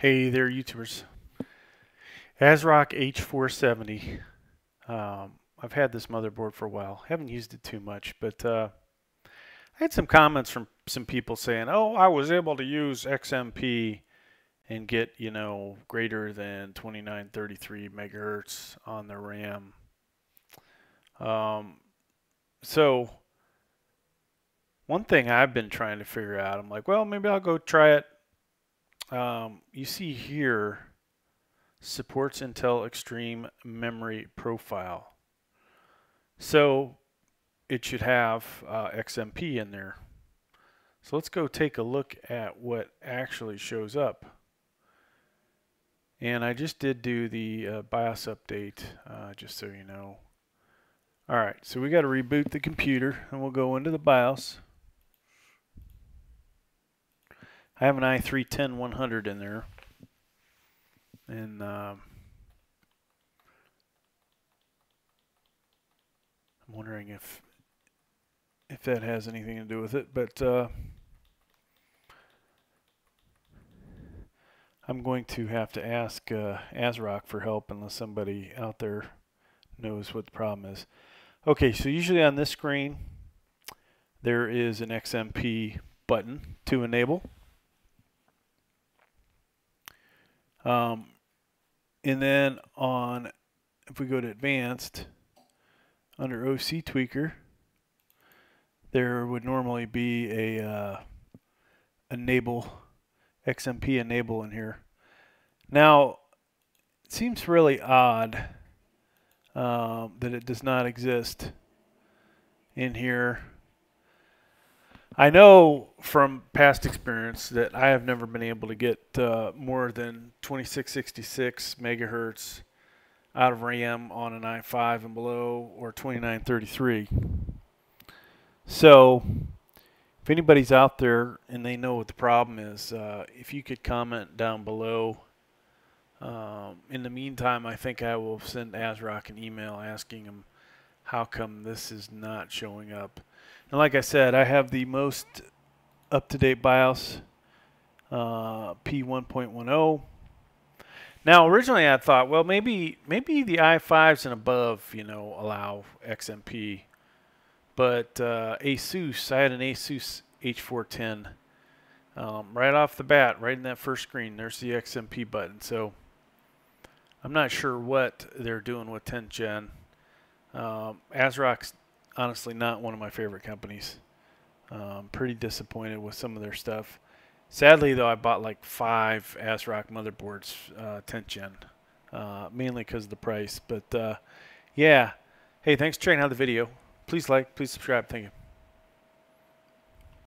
Hey there, YouTubers. ASRock H470. I've had this motherboard for a while. Haven't used it too much, but I had some comments from some people saying, "Oh, I was able to use XMP and get, you know, greater than 2933 megahertz on the RAM." So one thing I've been trying to figure out, I'm like, well, maybe I'll go try it. You see here, supports Intel Extreme Memory Profile. So it should have XMP in there. So let's go take a look at what actually shows up. And I just did do the BIOS update, just so you know. All right, so we got to reboot the computer, and we'll go into the BIOS. I have an i3-10100 in there, and I'm wondering if that has anything to do with it, but I'm going to have to ask ASRock for help unless somebody out there knows what the problem is. Okay, so usually on this screen there is an XMP button to enable. And then on, if we go to advanced, under OC tweaker, there would normally be a enable, XMP enable in here. Now, it seems really odd that it does not exist in here. I know from past experience that I have never been able to get more than 2666 megahertz out of RAM on an i5 and below, or 2933. So if anybody's out there and they know what the problem is, if you could comment down below. In the meantime, I think I will send ASRock an email asking him how come this is not showing up. And like I said, I have the most up-to-date BIOS, P1.10. Now, originally I thought, well, maybe the i5s and above, you know, allow XMP. But ASUS, I had an ASUS H410. Right off the bat, right in that first screen, there's the XMP button. So I'm not sure what they're doing with 10th Gen. ASRock's honestly not one of my favorite companies. Pretty disappointed with some of their stuff. Sadly, though, I bought like 5 ASRock motherboards 10th Gen, mainly because of the price. But yeah, hey, thanks for checking out the video. Please like, please subscribe. Thank you.